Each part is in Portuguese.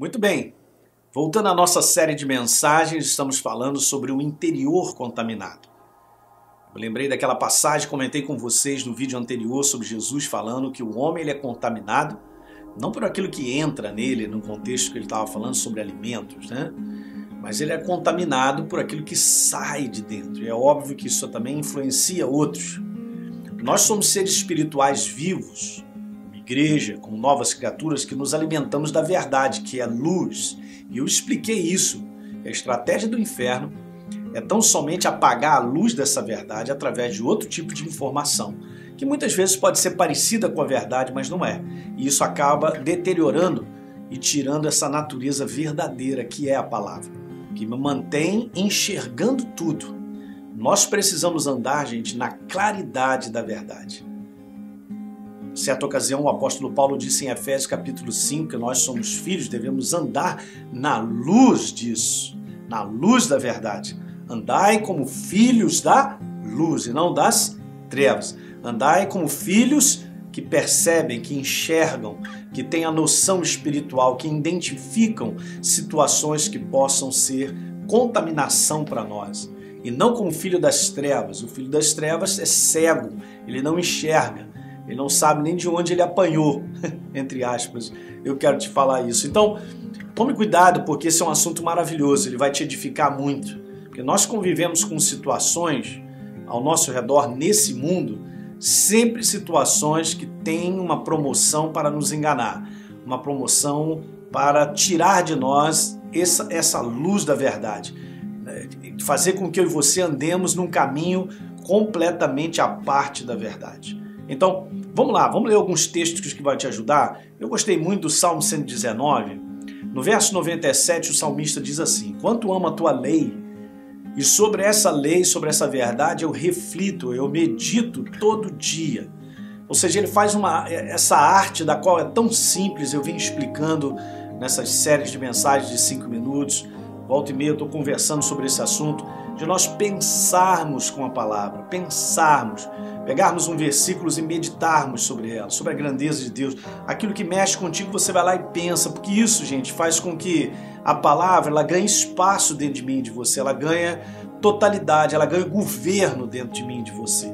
Muito bem, voltando à nossa série de mensagens, estamos falando sobre o interior contaminado. Eu lembrei daquela passagem, comentei com vocês no vídeo anterior sobre Jesus falando que o homem ele é contaminado, não por aquilo que entra nele, no contexto que ele estava falando sobre alimentos, né? Mas ele é contaminado por aquilo que sai de dentro. E é óbvio que isso também influencia outros. Nós somos seres espirituais vivos, uma igreja, com novas criaturas que nos alimentamos da verdade, que é luz. E eu expliquei isso. A estratégia do inferno é tão somente apagar a luz dessa verdade através de outro tipo de informação, que muitas vezes pode ser parecida com a verdade, mas não é. E isso acaba deteriorando e tirando essa natureza verdadeira que é a palavra, que me mantém enxergando tudo. Nós precisamos andar, gente, na claridade da verdade. Em certa ocasião, o apóstolo Paulo disse em Efésios capítulo 5 que nós somos filhos, devemos andar na luz disso, na luz da verdade. Andai como filhos da luz e não das trevas. Andai como filhos que percebem, que enxergam, que têm a noção espiritual, que identificam situações que possam ser contaminação para nós. E não como filho das trevas. O filho das trevas é cego, ele não enxerga, ele não sabe nem de onde ele apanhou, entre aspas. Eu quero te falar isso. Então, tome cuidado, porque esse é um assunto maravilhoso, ele vai te edificar muito. Porque nós convivemos com situações ao nosso redor, nesse mundo, sempre situações que têm uma promoção para nos enganar, uma promoção para tirar de nós essa luz da verdade, fazer com que eu e você andemos num caminho completamente à parte da verdade. Então, vamos lá, vamos ler alguns textos que vai te ajudar. Eu gostei muito do Salmo 119. No verso 97, o salmista diz assim: "Quanto amo a tua lei, e sobre essa lei, sobre essa verdade, eu reflito, eu medito todo dia." Ou seja, ele faz essa arte da qual é tão simples, eu vim explicando nessas séries de mensagens de 5 minutos, volta e meia eu estou conversando sobre esse assunto, de nós pensarmos com a palavra, pensarmos, pegarmos um versículo e meditarmos sobre ela, sobre a grandeza de Deus. Aquilo que mexe contigo, você vai lá e pensa, porque isso, gente, faz com que a palavra ela ganha espaço dentro de mim e de você, ela ganha totalidade, ela ganha governo dentro de mim e de você.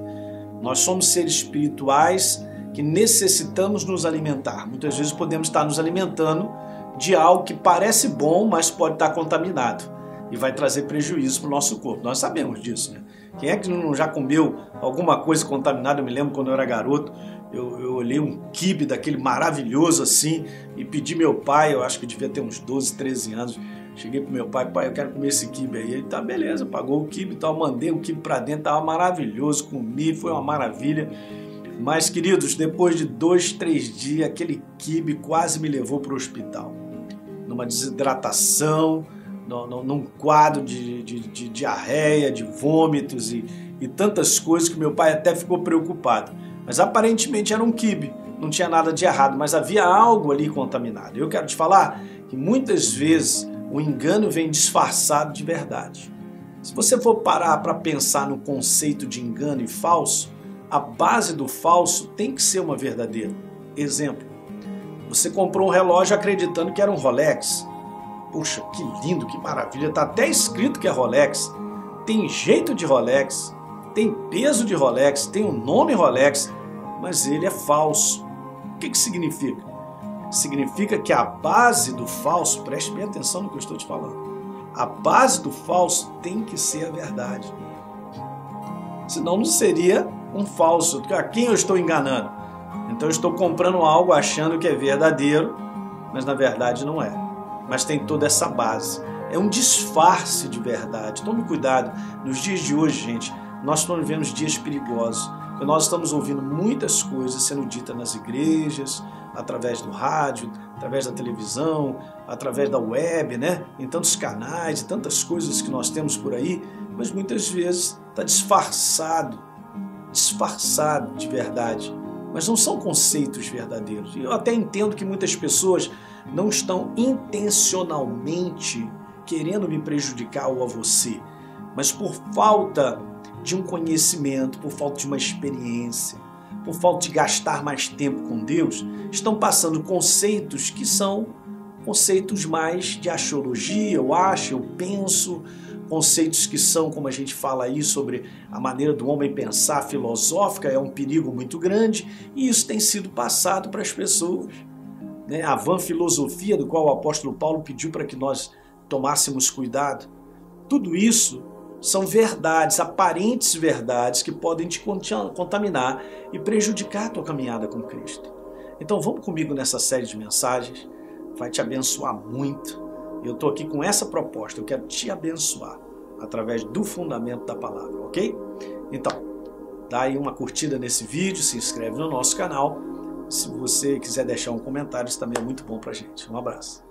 Nós somos seres espirituais que necessitamos nos alimentar. Muitas vezes podemos estar nos alimentando de algo que parece bom, mas pode estar contaminado e vai trazer prejuízo para o nosso corpo. Nós sabemos disso, né? Quem é que não já comeu alguma coisa contaminada? Eu me lembro quando eu era garoto, eu olhei um quibe daquele maravilhoso assim e pedi meu pai, eu acho que eu devia ter uns 12, 13 anos, cheguei pro meu pai: "Pai, eu quero comer esse quibe aí." Ele: "Tá, beleza." Pagou o quibe e tal, mandei o quibe para dentro, tava maravilhoso, comi, foi uma maravilha. Mas, queridos, depois de 2, 3 dias, aquele quibe quase me levou para o hospital. Numa desidratação, num quadro de diarreia, de vômitos e tantas coisas que meu pai até ficou preocupado. Mas aparentemente era um quibe, não tinha nada de errado, mas havia algo ali contaminado. Eu quero te falar que muitas vezes o engano vem disfarçado de verdade. Se você for parar para pensar no conceito de engano e falso, a base do falso tem que ser uma verdadeira. Exemplo, você comprou um relógio acreditando que era um Rolex. Puxa, que lindo, que maravilha, está até escrito que é Rolex, tem jeito de Rolex, tem peso de Rolex, tem o nome Rolex, mas ele é falso. O que significa? Significa que a base do falso, preste bem atenção no que eu estou te falando, a base do falso tem que ser a verdade. Senão não seria um falso. A quem eu estou enganando? Então eu estou comprando algo achando que é verdadeiro, mas na verdade não é. Mas tem toda essa base. É um disfarce de verdade. Tome cuidado. Nos dias de hoje, gente, nós estamos vivendo dias perigosos. Nós estamos ouvindo muitas coisas sendo ditas nas igrejas, através do rádio, através da televisão, através da web, né? Em tantos canais, tantas coisas que nós temos por aí, mas muitas vezes está disfarçado de verdade, mas não são conceitos verdadeiros. Eu até entendo que muitas pessoas não estão intencionalmente querendo me prejudicar ou a você, mas por falta de um conhecimento, por falta de uma experiência, por falta de gastar mais tempo com Deus, estão passando conceitos que são conceitos mais de axiologia, eu acho, eu penso, conceitos que são, como a gente fala aí, sobre a maneira do homem pensar filosófica, é um perigo muito grande, e isso tem sido passado para as pessoas. Né? A vã filosofia, do qual o apóstolo Paulo pediu para que nós tomássemos cuidado, tudo isso são verdades, aparentes verdades, que podem te contaminar e prejudicar a tua caminhada com Cristo. Então vamos comigo nessa série de mensagens, vai te abençoar muito. Eu estou aqui com essa proposta, eu quero te abençoar através do fundamento da palavra, ok? Então, dá aí uma curtida nesse vídeo, se inscreve no nosso canal. Se você quiser deixar um comentário, isso também é muito bom pra gente. Um abraço.